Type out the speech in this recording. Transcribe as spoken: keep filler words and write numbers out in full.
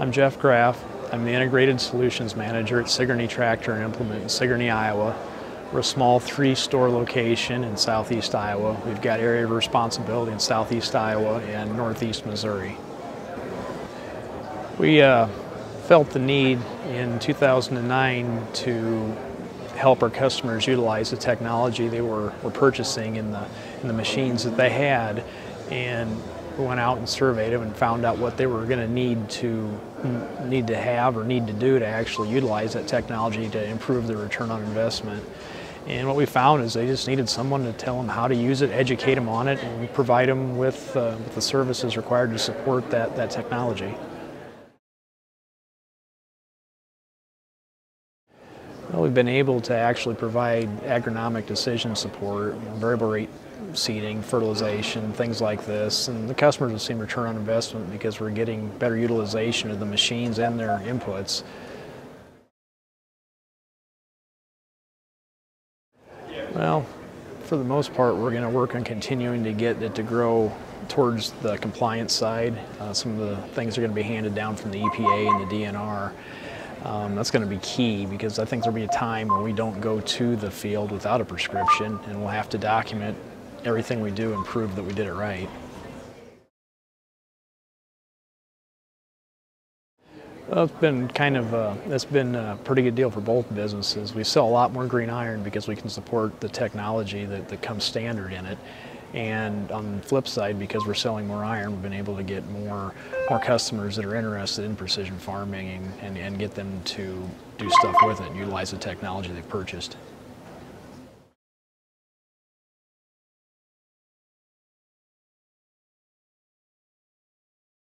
I'm Jeff Graff. I'm the Integrated Solutions Manager at Sigourney Tractor and Implement in Sigourney, Iowa. We're a small three-store location in southeast Iowa. We've got area of responsibility in southeast Iowa and northeast Missouri. We uh, felt the need in two thousand nine to help our customers utilize the technology they were, were purchasing in the, in the machines that they had, and we went out and surveyed them and found out what they were going to need to need to have or need to do to actually utilize that technology to improve their return on investment. And what we found is they just needed someone to tell them how to use it, educate them on it, and provide them with, uh, with the services required to support that, that technology. Well, we've been able to actually provide agronomic decision support, variable rate seeding, fertilization, things like this, and the customers have seen return on investment because we're getting better utilization of the machines and their inputs. Well, for the most part, we're going to work on continuing to get it to grow towards the compliance side. Uh, some of the things are going to be handed down from the E P A and the D N R. Um, that's going to be key, because I think there'll be a time when we don't go to the field without a prescription, and we'll have to document everything we do and prove that we did it right. Well, it's been kind of a, it's been a pretty good deal for both businesses. We sell a lot more green iron because we can support the technology that, that comes standard in it. And on the flip side, because we're selling more iron, we've been able to get more, more customers that are interested in precision farming and, and, and get them to do stuff with it and utilize the technology they've purchased.